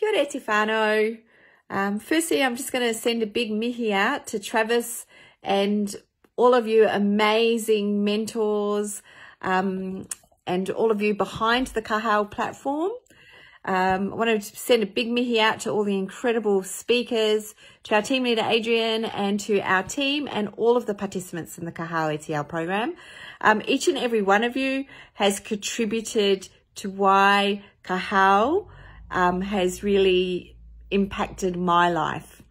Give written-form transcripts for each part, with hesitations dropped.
Kia ora te whanau. Firstly, I'm just going to send a big mihi out to Travis and all of you amazing mentors and all of you behind the Ka Hao platform. I want to send a big mihi out to all the incredible speakers, to our team leader Adrian and to our team and all of the participants in the Ka Hao I te Ao Programme. Each and every one of you has contributed to why Ka Hao has really impacted my life.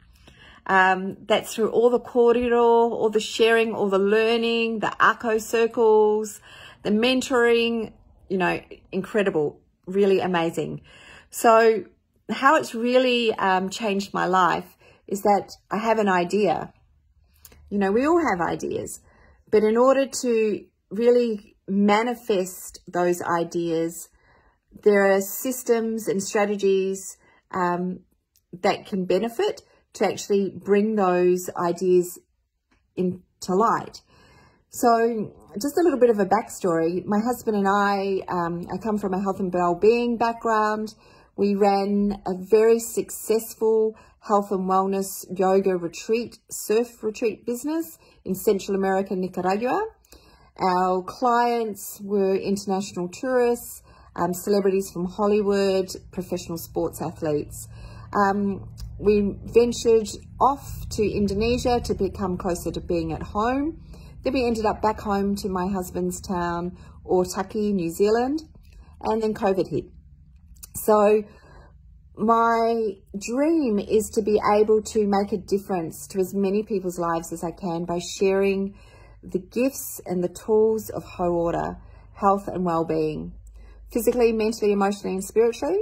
That's through all the kōrero, all the sharing, all the learning, the Ako circles, the mentoring, you know, incredible. Really amazing. So how it's really changed my life is that I have an idea. You know, we all have ideas, but in order to really manifest those ideas, there are systems and strategies that can benefit to actually bring those ideas into light. So just a little bit of a backstory. My husband and I come from a health and well-being background. We ran a very successful health and wellness yoga retreat, surf retreat business in Central America, Nicaragua. Our clients were international tourists, celebrities from Hollywood, professional sports athletes. We ventured off to Indonesia to become closer to being at home. Then we ended up back home to my husband's town, Otaki, New Zealand, and then COVID hit. So my dream is to be able to make a difference to as many people's lives as I can by sharing the gifts and the tools of ho-order, health and well-being, physically, mentally, emotionally, and spiritually.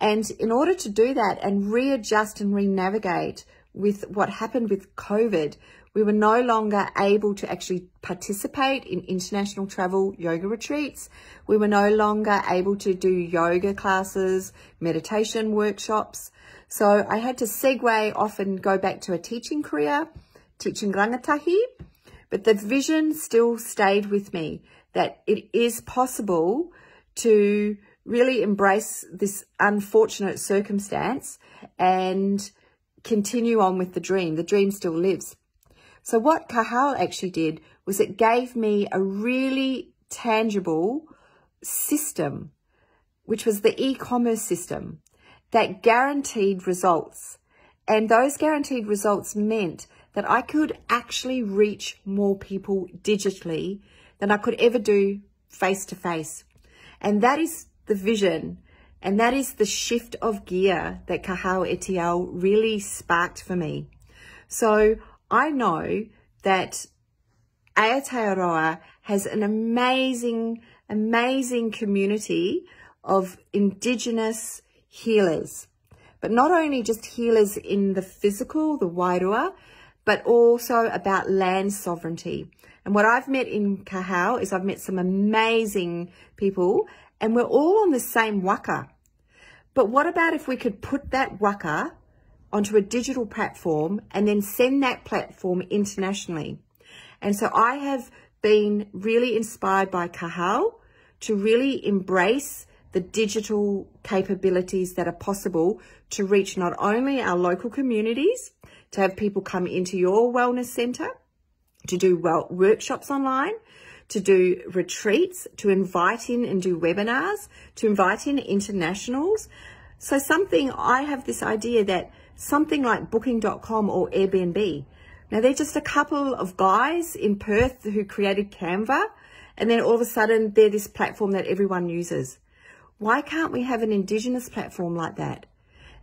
And in order to do that and readjust and re-navigate with what happened with COVID, we were no longer able to actually participate in international travel yoga retreats. We were no longer able to do yoga classes, meditation workshops. So I had to segue off and go back to a teaching career, teaching rangatahi. But the vision still stayed with me that it is possible to really embrace this unfortunate circumstance and continue on with the dream. The dream still lives. So what Ka Hao actually did was it gave me a really tangible system, which was the e-commerce system, that guaranteed results. And those guaranteed results meant that I could actually reach more people digitally than I could ever do face-to-face. And that is the vision. And that is the shift of gear that Ka Hao I te Ao really sparked for me. So I know that Aotearoa has an amazing, amazing community of Indigenous healers. But not only just healers in the physical, the Wairua, but also about land sovereignty. And what I've met in Ka Hao is I've met some amazing people, and we're all on the same waka. But what about if we could put that waka onto a digital platform and then send that platform internationally? And so I have been really inspired by Ka Hao to really embrace the digital capabilities that are possible to reach not only our local communities, to have people come into your wellness centre, to do workshops online, to do retreats, to invite in and do webinars, to invite in internationals. So I have this idea that something like booking.com or Airbnb. Now, they're just a couple of guys in Perth who created Canva, and then all of a sudden they're this platform that everyone uses. Why can't we have an Indigenous platform like that?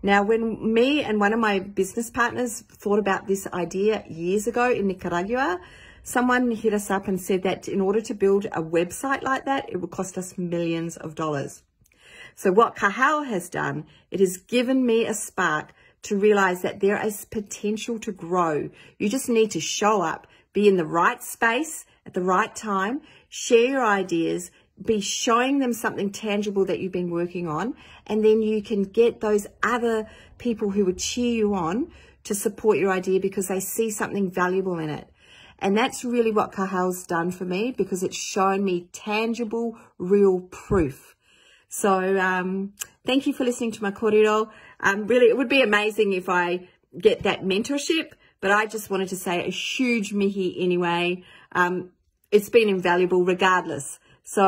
Now, when me and one of my business partners thought about this idea years ago in Nicaragua, someone hit us up and said that in order to build a website like that, it would cost us millions of dollars. So what Ka Hao has done, it has given me a spark to realize that there is potential to grow. You just need to show up, be in the right space at the right time, share your ideas, be showing them something tangible that you've been working on, and then you can get those other people who would cheer you on to support your idea because they see something valuable in it. And that's really what Ka Hao's done for me, because it's shown me tangible, real proof. So Thank you for listening to my kōrero. Really, it would be amazing if I get that mentorship, but I just wanted to say a huge mihi anyway. It's been invaluable regardless. So,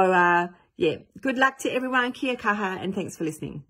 yeah, good luck to everyone. Kia Kaha, and thanks for listening.